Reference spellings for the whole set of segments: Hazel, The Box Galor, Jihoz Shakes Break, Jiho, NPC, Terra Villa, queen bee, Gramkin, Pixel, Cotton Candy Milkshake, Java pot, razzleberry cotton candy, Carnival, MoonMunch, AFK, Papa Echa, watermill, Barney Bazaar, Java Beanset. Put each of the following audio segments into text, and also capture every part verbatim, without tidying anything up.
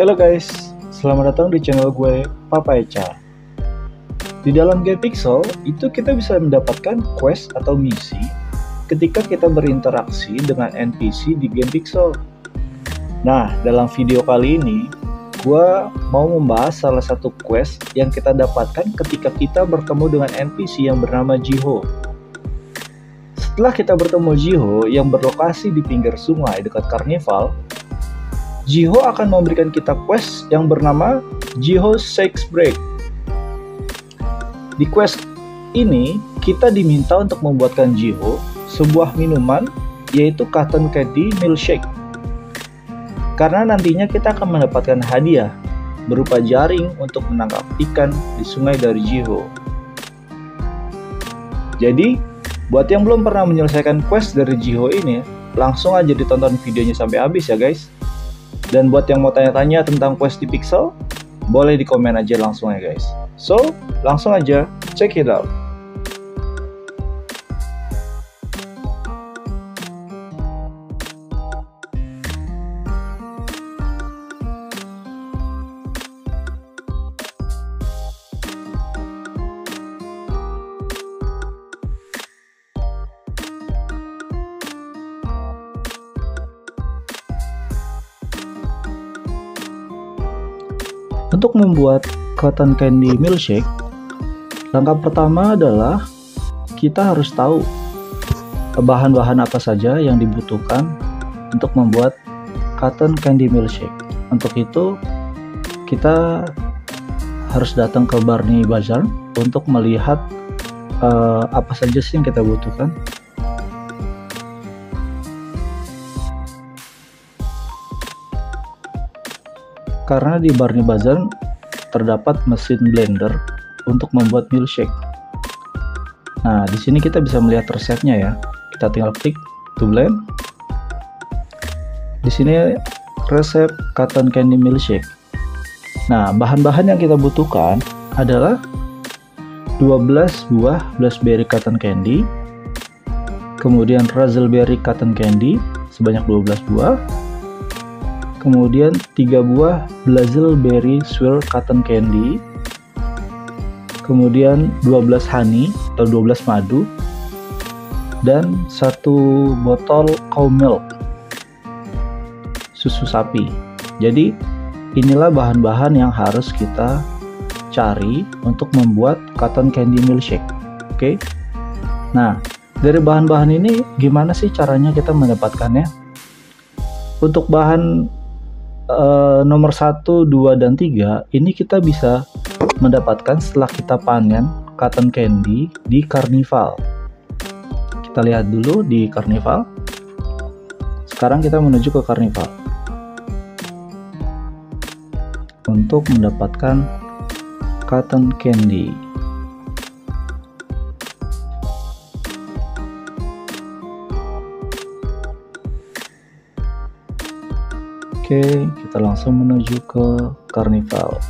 Halo guys, selamat datang di channel gue Papa Echa. Di dalam game Pixel itu kita bisa mendapatkan quest atau misi ketika kita berinteraksi dengan N P C di game Pixel. Nah, dalam video kali ini gue mau membahas salah satu quest yang kita dapatkan ketika kita bertemu dengan N P C yang bernama Jiho. Setelah kita bertemu Jiho yang berlokasi di pinggir sungai dekat Carnival, Jiho akan memberikan kita quest yang bernama Jihoz Shakes Break. Di quest ini, kita diminta untuk membuatkan Jiho sebuah minuman, yaitu Cotton Candy Milkshake. Karena nantinya kita akan mendapatkan hadiah berupa jaring untuk menangkap ikan di sungai dari Jiho. Jadi, buat yang belum pernah menyelesaikan quest dari Jiho ini, langsung aja ditonton videonya sampai habis ya guys. Dan buat yang mau tanya-tanya tentang quest di Pixel, boleh di komen aja langsung ya guys. So, langsung aja check it out. Untuk membuat Cotton Candy Milkshake, langkah pertama adalah kita harus tahu bahan-bahan apa saja yang dibutuhkan untuk membuat Cotton Candy Milkshake. Untuk itu kita harus datang ke Barney Bazaar untuk melihat uh, apa saja sih yang kita butuhkan. Karena di Barney Bazaar terdapat mesin blender untuk membuat milkshake. Nah, di sini kita bisa melihat resepnya ya. Kita tinggal klik to blend. Di sini resep Cotton Candy Milkshake. Nah, bahan-bahan yang kita butuhkan adalah dua belas buah blueberry cotton candy, kemudian razzleberry cotton candy sebanyak dua belas buah. Kemudian tiga buah razzleberry swirl cotton candy, kemudian dua belas honey atau dua belas madu, dan satu botol cow milk, susu sapi. Jadi inilah bahan-bahan yang harus kita cari untuk membuat cotton candy milkshake. Oke. Nah, dari bahan-bahan ini gimana sih caranya kita mendapatkannya? Untuk bahan Uh, nomor satu, dua, dan tiga ini kita bisa mendapatkan setelah kita panen cotton candy di Carnival. Kita lihat dulu di Carnival. Sekarang kita menuju ke Carnival untuk mendapatkan cotton candy. Oke, kita langsung menuju ke Carnival. Oke,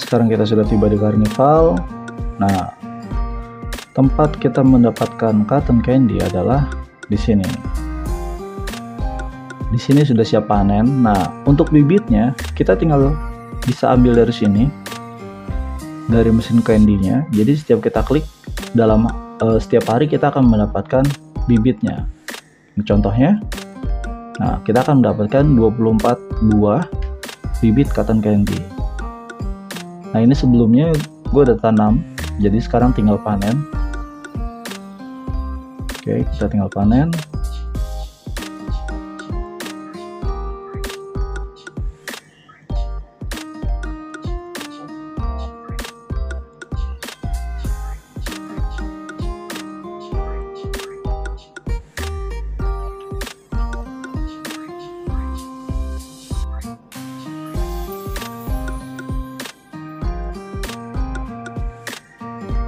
sekarang kita sudah tiba di Carnival. Nah, tempat kita mendapatkan cotton candy adalah di sini. Di sini sudah siap panen. Nah, untuk bibitnya kita tinggal bisa ambil dari sini, dari mesin candy-nya. Jadi setiap kita klik dalam uh, setiap hari kita akan mendapatkan bibitnya. Contohnya, nah kita akan mendapatkan dua puluh empat buah bibit cotton candy. Nah, ini sebelumnya gue udah tanam, jadi sekarang tinggal panen. Oke, kita tinggal panen.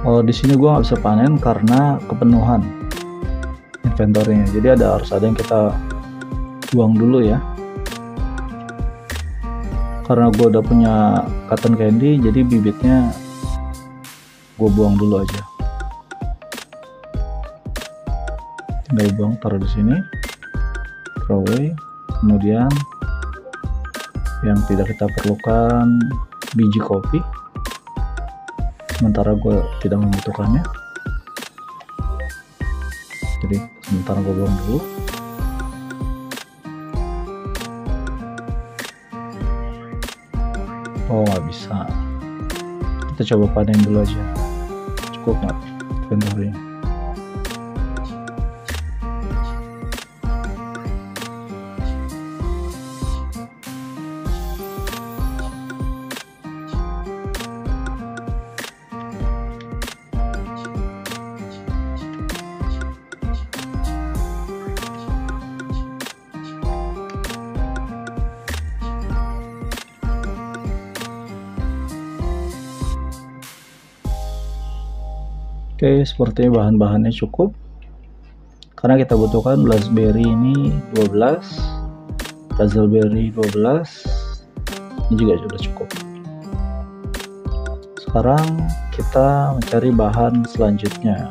Oh, di sini gua nggak bisa panen karena kepenuhan inventornya. Jadi ada harus ada yang kita buang dulu ya. Karena gua udah punya cotton candy, jadi bibitnya gue buang dulu aja. Tinggal buang, taruh di sini, throw away. Kemudian yang tidak kita perlukan biji kopi, sementara gue tidak membutuhkannya, jadi sementara gue buang dulu. Oh, nggak bisa, kita coba panen dulu aja, cukup nggak bentuknya. Oke, sepertinya bahan-bahannya cukup karena kita butuhkan raspberry ini dua belas, razzleberry dua belas, ini juga sudah cukup. Sekarang kita mencari bahan selanjutnya.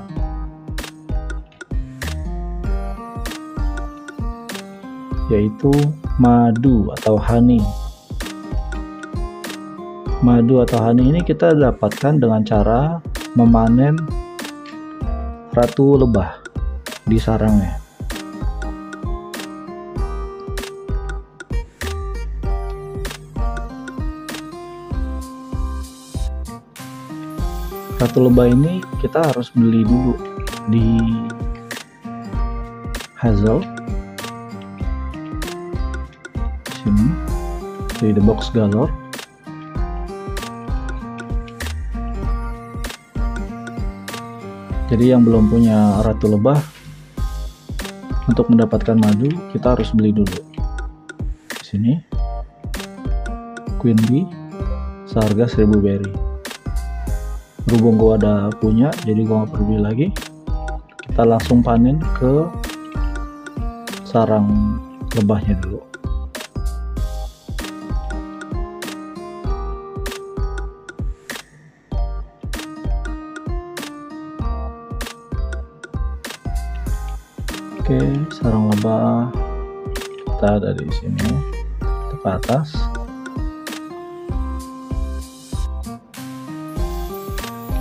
Yaitu madu atau honey. Madu atau honey ini kita dapatkan dengan cara memanen ratu lebah di sarangnya. Ratu lebah ini kita harus beli dulu di Hazel, sini di The Box Galor. Jadi yang belum punya ratu lebah, untuk mendapatkan madu kita harus beli dulu. Di sini queen bee seharga seribu berry. Berhubung gua ada punya, jadi gua nggak perlu beli lagi. Kita langsung panen ke sarang lebahnya dulu. Oke, sarang lebah kita ada di sini, ke atas.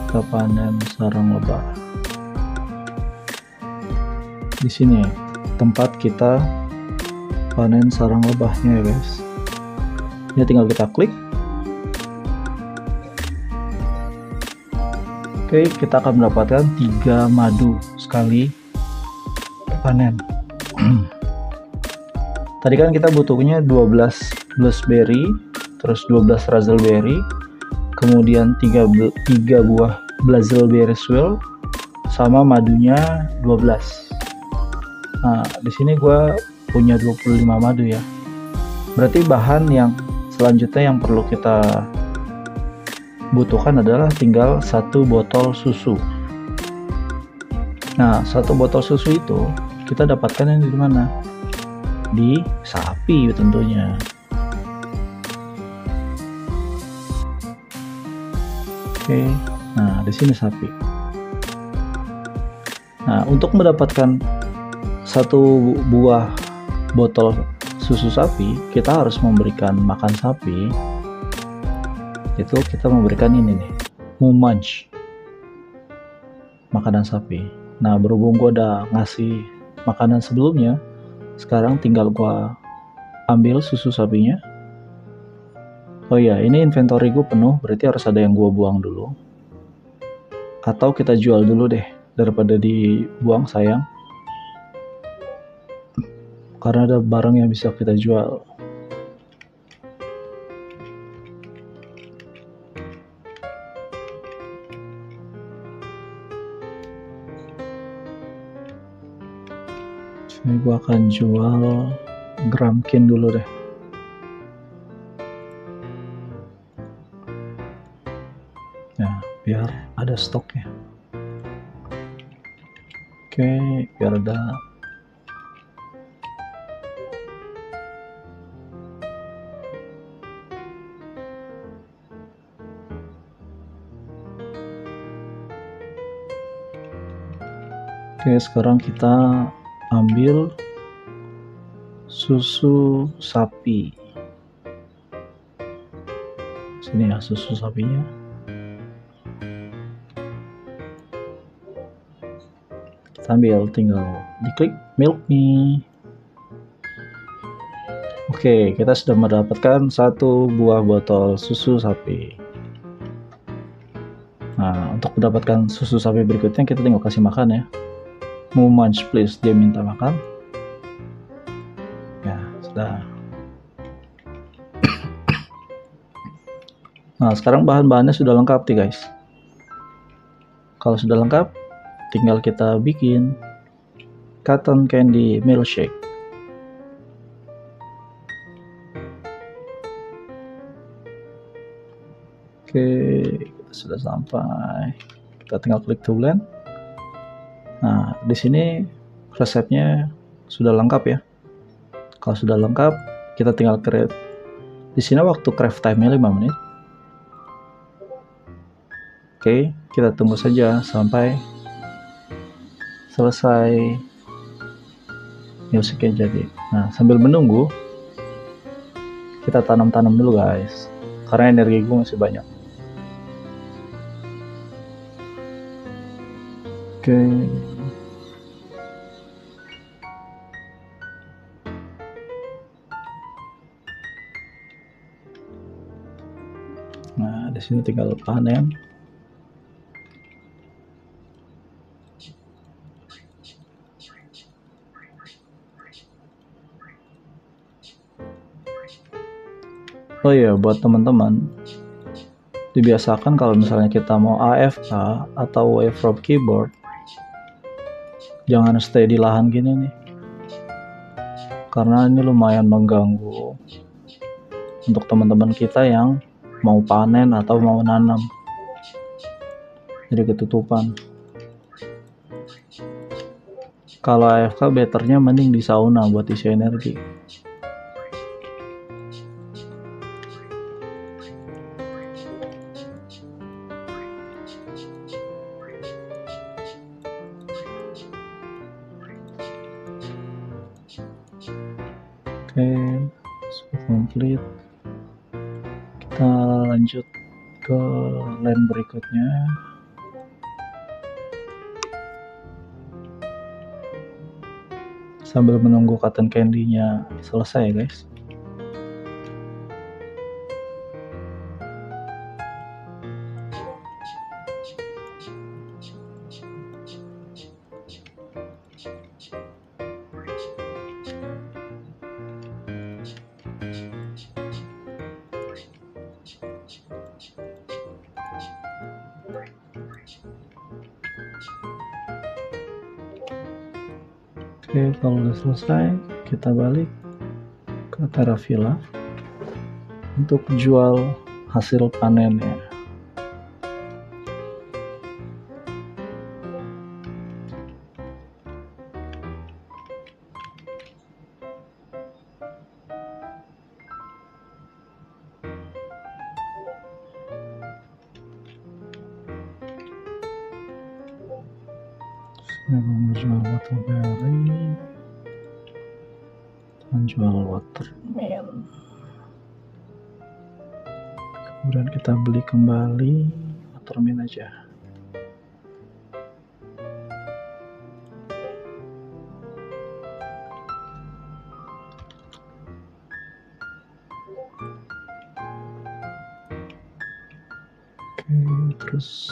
Kita panen sarang lebah. Di sini tempat kita panen sarang lebahnya ya guys. Ini tinggal kita klik. Oke, kita akan mendapatkan tiga madu sekali panen. Tadi kan kita butuhnya dua belas blueberry, terus dua belas razzleberry, kemudian tiga buah razzleberry swirl sama madunya dua belas. Nah, di sini gua punya dua puluh lima madu ya. Berarti bahan yang selanjutnya yang perlu kita butuhkan adalah tinggal satu botol susu. Nah, satu botol susu itu kita dapatkan yang di mana? Di sapi tentunya. Oke, nah di sini sapi. Nah, untuk mendapatkan satu buah botol susu sapi, kita harus memberikan makan sapi. Itu kita memberikan ini nih, MoonMunch, makanan sapi. Nah, berhubung gue udah ngasih makanan sebelumnya, sekarang tinggal gua ambil susu sapinya. Oh ya, ini inventory gue penuh, berarti harus ada yang gua buang dulu, atau kita jual dulu deh daripada dibuang, sayang, karena ada barang yang bisa kita jual. Ini gua akan jual Gramkin dulu deh. Nah, biar ada stoknya. Oke, biar ada. Oke, sekarang kita ambil susu sapi. Sini ya susu sapinya. Kita ambil, tinggal diklik milk nih. Oke, kita sudah mendapatkan satu buah botol susu sapi. Nah, untuk mendapatkan susu sapi berikutnya kita tinggal kasih makan ya. MoonMunch please, dia minta makan. Ya, sudah. Nah, sekarang bahan-bahannya sudah lengkap nih guys. Kalau sudah lengkap, tinggal kita bikin Cotton Candy Milkshake. Oke, kita sudah sampai. Kita tinggal klik to blend. Nah, di sini resepnya sudah lengkap ya. Kalau sudah lengkap, kita tinggal create. Di sini waktu craft time-nya lima menit. Oke, kita tunggu saja sampai selesai musiknya jadi. Nah, sambil menunggu kita tanam-tanam dulu guys, karena energi gue masih banyak. Oke. Nah, di sini tinggal panen. Oh iya, buat teman-teman, dibiasakan kalau misalnya kita mau A F K atau away from keyboard, jangan stay di lahan gini nih, karena ini lumayan mengganggu untuk teman-teman kita yang mau panen atau mau nanam, jadi ketutupan. Kalau A F K betternya mending di sauna buat isi energi. Oke, sudah komplit. Kita lanjut ke line berikutnya. Sambil menunggu cotton candy-nya selesai, guys. Oke, kalau udah selesai, kita balik ke Terra Villa untuk jual hasil panennya. Saya mau jual waterberry, kita jual watermill, kemudian kita beli kembali watermill aja. Oke, terus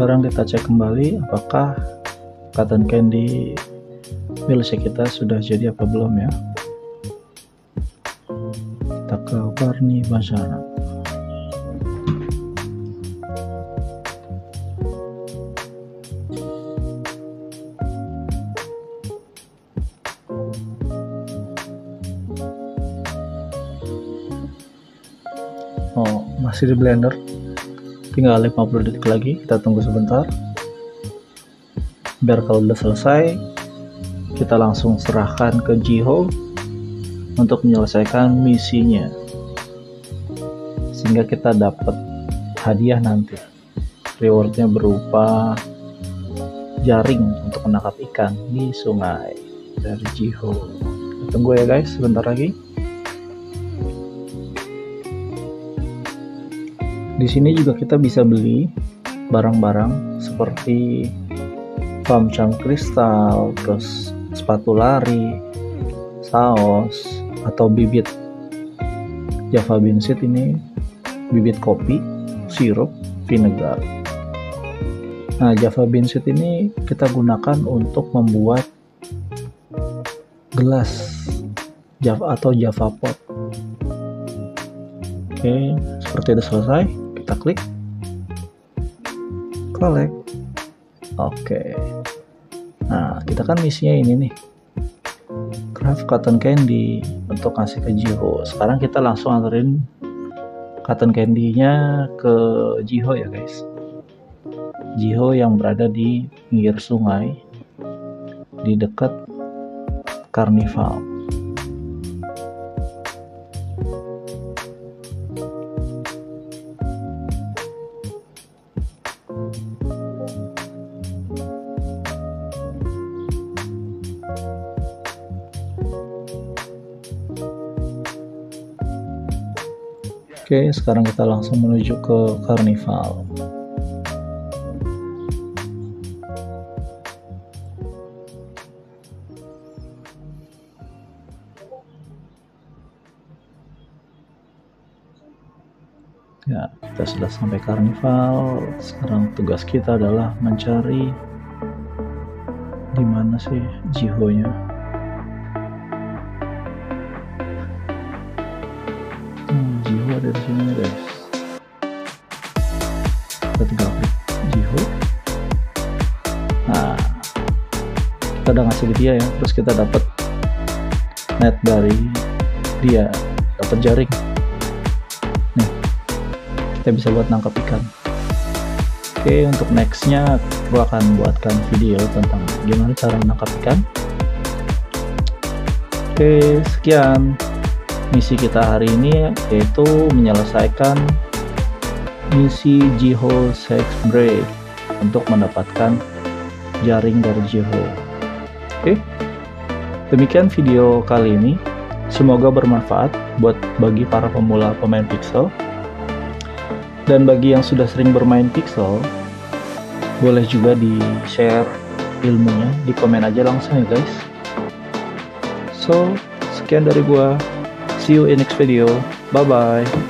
sekarang kita cek kembali apakah cotton candy milkshake kita sudah jadi apa belum ya. kita ke Barney Bazaar. Oh, masih di blender, tinggal lima puluh detik lagi, kita tunggu sebentar biar kalau udah selesai kita langsung serahkan ke Jiho untuk menyelesaikan misinya sehingga kita dapat hadiah nanti, rewardnya berupa jaring untuk menangkap ikan di sungai dari Jiho. Kita tunggu ya guys sebentar lagi. Di sini juga kita bisa beli barang-barang seperti pamcam kristal, terus sepatu lari, saus, atau bibit Java Beanset ini, bibit kopi, sirup, vinegar. Nah, Java Beanset ini kita gunakan untuk membuat gelas Java atau Java pot. Oke, seperti itu selesai. Kita klik collect. Oke, nah kita kan misinya ini nih, craft cotton candy untuk kasih ke Jiho. Sekarang kita langsung anterin cotton candy-nya ke Jiho ya guys. Jiho yang berada di pinggir sungai di dekat Carnival. Oke, sekarang kita langsung menuju ke Carnival. Ya, kita sudah sampai Carnival. Sekarang tugas kita adalah mencari di mana sih Jiho-nya. Dari sini guys, kita tinggal klik Jiho. Nah, kita udah ngasih ke dia ya, terus kita dapat net dari dia, dapat jaring. Nih, kita bisa buat nangkap ikan. Oke, untuk nextnya gua akan buatkan video tentang gimana cara menangkap ikan. Oke, sekian misi kita hari ini, yaitu menyelesaikan misi Jihoz Shakes Break untuk mendapatkan jaring dari Jiho. Oke, demikian video kali ini, semoga bermanfaat buat bagi para pemula pemain Pixel, dan bagi yang sudah sering bermain Pixel boleh juga di share ilmunya, di komen aja langsung ya guys. So, sekian dari gua. See you in next video. Bye bye.